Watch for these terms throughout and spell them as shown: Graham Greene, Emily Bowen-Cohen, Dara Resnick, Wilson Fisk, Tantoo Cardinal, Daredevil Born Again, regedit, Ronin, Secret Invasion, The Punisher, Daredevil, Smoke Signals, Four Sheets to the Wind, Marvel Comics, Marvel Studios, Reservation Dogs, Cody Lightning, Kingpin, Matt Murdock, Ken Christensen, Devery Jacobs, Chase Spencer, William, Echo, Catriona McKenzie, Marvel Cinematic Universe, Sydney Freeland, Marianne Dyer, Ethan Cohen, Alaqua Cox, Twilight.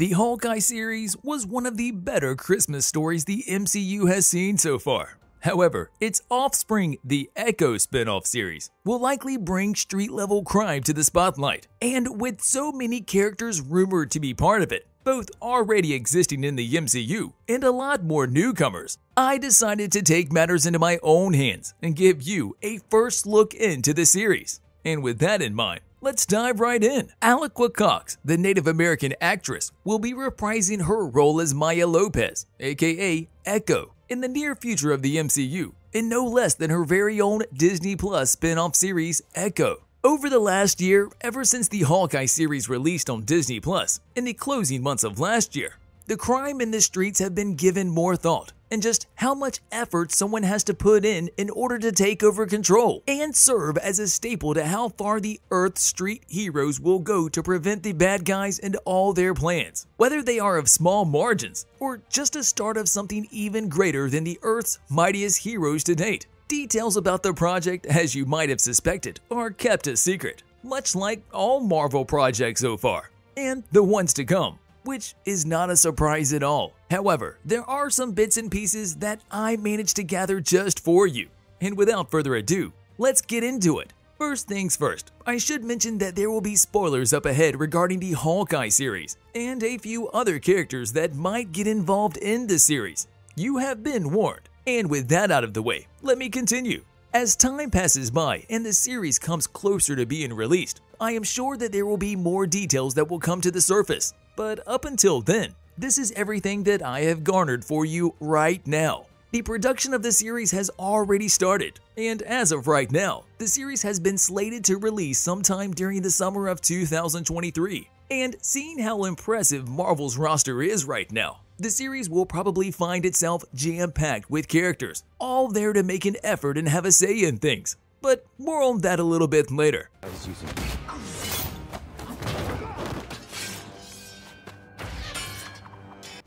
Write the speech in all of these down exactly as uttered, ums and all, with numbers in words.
The Hawkeye series was one of the better Christmas stories the M C U has seen so far. However, its offspring, the Echo spin-off series, will likely bring street-level crime to the spotlight. And with so many characters rumored to be part of it, both already existing in the M C U, and a lot more newcomers, I decided to take matters into my own hands and give you a first look into the series. And with that in mind, let's dive right in. Alaqua Cox, the Native American actress, will be reprising her role as Maya Lopez, aka Echo, in the near future of the M C U, in no less than her very own Disney Plus spin-off series, Echo. Over the last year, ever since the Hawkeye series released on Disney Plus, in the closing months of last year, the crime in the streets have been given more thought and just how much effort someone has to put in in order to take over control and serve as a staple to how far the Earth's street heroes will go to prevent the bad guys and all their plans, whether they are of small margins or just a start of something even greater than the Earth's mightiest heroes to date. Details about the project, as you might have suspected, are kept a secret, much like all Marvel projects so far, and the ones to come, which is not a surprise at all. However, there are some bits and pieces that I managed to gather just for you. And without further ado, let's get into it. First things first, I should mention that there will be spoilers up ahead regarding the Hawkeye series and a few other characters that might get involved in the series. You have been warned. And with that out of the way, let me continue. As time passes by and the series comes closer to being released, I am sure that there will be more details that will come to the surface. But up until then, this is everything that I have garnered for you right now. The production of the series has already started, and as of right now, the series has been slated to release sometime during the summer of two thousand twenty-three. And seeing how impressive Marvel's roster is right now, the series will probably find itself jam-packed with characters, all there to make an effort and have a say in things. But more on that a little bit later.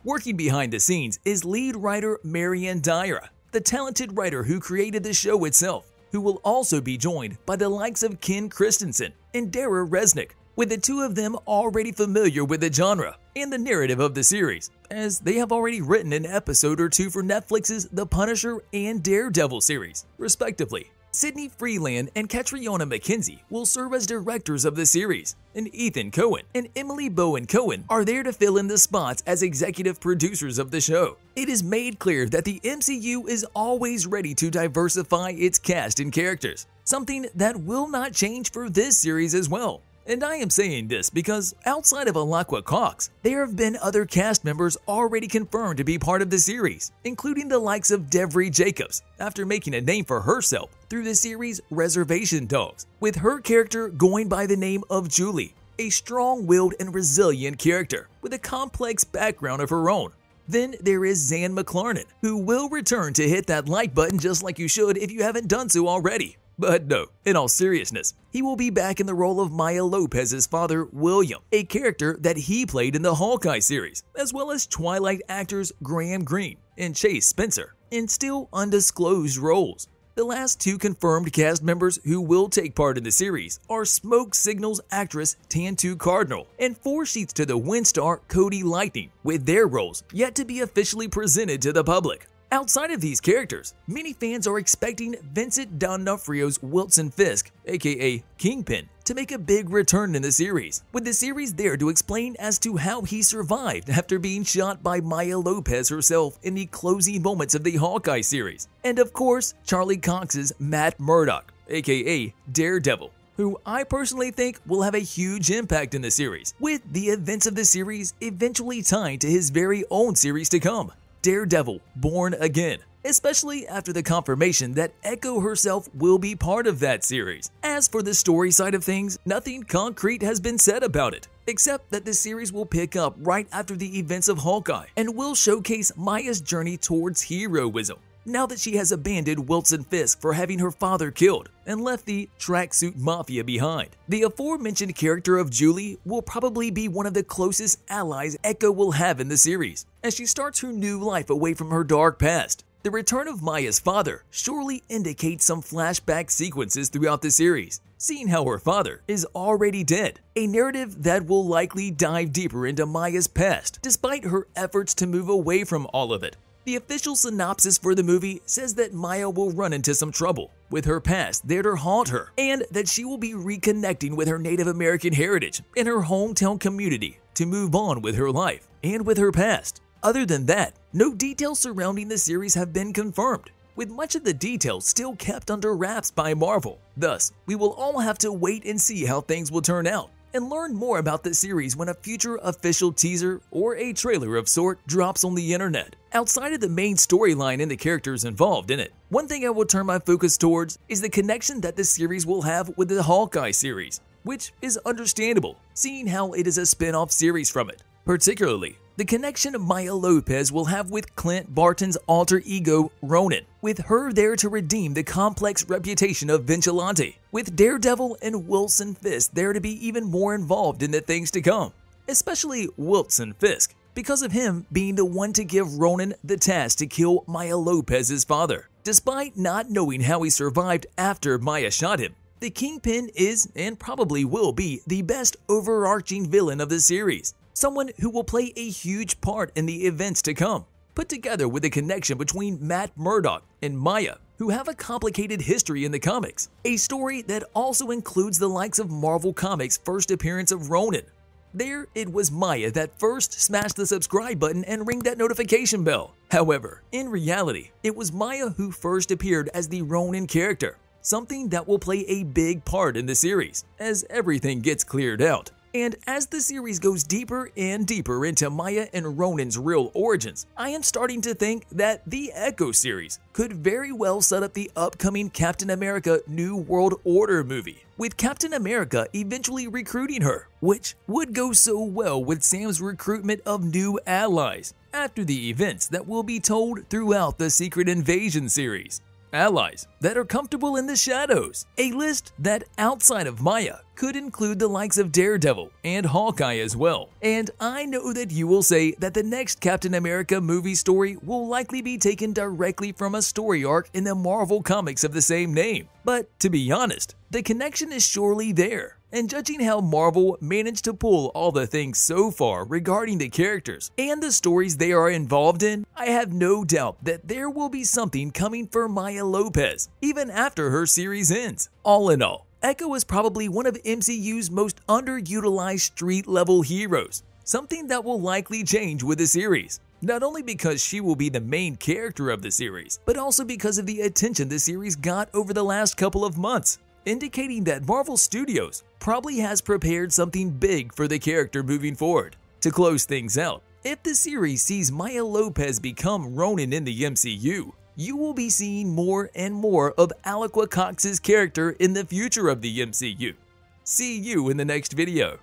Working behind the scenes is lead writer Marianne Dyer, the talented writer who created the show itself, who will also be joined by the likes of Ken Christensen and Dara Resnick, with the two of them already familiar with the genre and the narrative of the series, as they have already written an episode or two for Netflix's The Punisher and Daredevil series, respectively. Sydney Freeland and Catriona McKenzie will serve as directors of the series, and Ethan Cohen and Emily Bowen-Cohen are there to fill in the spots as executive producers of the show. It is made clear that the M C U is always ready to diversify its cast and characters, something that will not change for this series as well. And I am saying this because outside of Alaqua Cox, there have been other cast members already confirmed to be part of the series, including the likes of Devery Jacobs, after making a name for herself through the series Reservation Dogs, with her character going by the name of Julie, a strong-willed and resilient character with a complex background of her own. Then there is Zahn McLarnon, who will return to hit that like button just like you should if you haven't done so already. But no, in all seriousness, he will be back in the role of Maya Lopez's father, William, a character that he played in the Hawkeye series, as well as Twilight actors Graham Greene and Chase Spencer, in still undisclosed roles. The last two confirmed cast members who will take part in the series are Smoke Signals actress Tantoo Cardinal and Four Sheets to the Wind star Cody Lightning, with their roles yet to be officially presented to the public. Outside of these characters, many fans are expecting Vincent D'Onofrio's Wilson Fisk, aka Kingpin, to make a big return in the series, with the series there to explain as to how he survived after being shot by Maya Lopez herself in the closing moments of the Hawkeye series. And of course, Charlie Cox's Matt Murdock, aka Daredevil, who I personally think will have a huge impact in the series, with the events of the series eventually tied to his very own series to come, Daredevil Born Again, especially after the confirmation that Echo herself will be part of that series. As for the story side of things, nothing concrete has been said about it, except that the series will pick up right after the events of Hawkeye and will showcase Maya's journey towards heroism, now that she has abandoned Wilson Fisk for having her father killed and left the tracksuit mafia behind. The aforementioned character of Julie will probably be one of the closest allies Echo will have in the series, as she starts her new life away from her dark past. The return of Maya's father surely indicates some flashback sequences throughout the series, seeing how her father is already dead, a narrative that will likely dive deeper into Maya's past despite her efforts to move away from all of it. The official synopsis for the movie says that Maya will run into some trouble with her past there to haunt her, and that she will be reconnecting with her Native American heritage and her hometown community to move on with her life and with her past. Other than that, no details surrounding the series have been confirmed, with much of the details still kept under wraps by Marvel. Thus, we will all have to wait and see how things will turn out, and learn more about the series when a future official teaser or a trailer of sort drops on the internet. Outside of the main storyline and the characters involved in it, one thing I will turn my focus towards is the connection that the series will have with the Hawkeye series, which is understandable, seeing how it is a spin-off series from it. Particularly, the connection Maya Lopez will have with Clint Barton's alter ego Ronin, with her there to redeem the complex reputation of Vigilante, with Daredevil and Wilson Fisk there to be even more involved in the things to come, especially Wilson Fisk, because of him being the one to give Ronin the task to kill Maya Lopez's father. Despite not knowing how he survived after Maya shot him, the Kingpin is and probably will be the best overarching villain of the series, someone who will play a huge part in the events to come, put together with a connection between Matt Murdock and Maya, who have a complicated history in the comics, a story that also includes the likes of Marvel Comics' first appearance of Ronin. There, it was Maya that first smashed the subscribe button and ring that notification bell. However, in reality, it was Maya who first appeared as the Ronin character, something that will play a big part in the series, as everything gets cleared out. And as the series goes deeper and deeper into Maya and Ronin's real origins, I am starting to think that the Echo series could very well set up the upcoming Captain America New World Order movie, with Captain America eventually recruiting her, which would go so well with Sam's recruitment of new allies after the events that will be told throughout the Secret Invasion series. Allies that are comfortable in the shadows, a list that outside of Maya could include the likes of Daredevil and Hawkeye as well. And I know that you will say that the next Captain America movie story will likely be taken directly from a story arc in the Marvel Comics of the same name, but to be honest, the connection is surely there. And judging how Marvel managed to pull all the things so far regarding the characters and the stories they are involved in, I have no doubt that there will be something coming for Maya Lopez, even after her series ends. All in all, Echo is probably one of M C U's most underutilized street-level heroes, something that will likely change with the series. Not only because she will be the main character of the series, but also because of the attention the series got over the last couple of months, indicating that Marvel Studios probably has prepared something big for the character moving forward. To close things out, if the series sees Maya Lopez become Ronin in the M C U, you will be seeing more and more of Alaqua Cox's character in the future of the M C U. See you in the next video.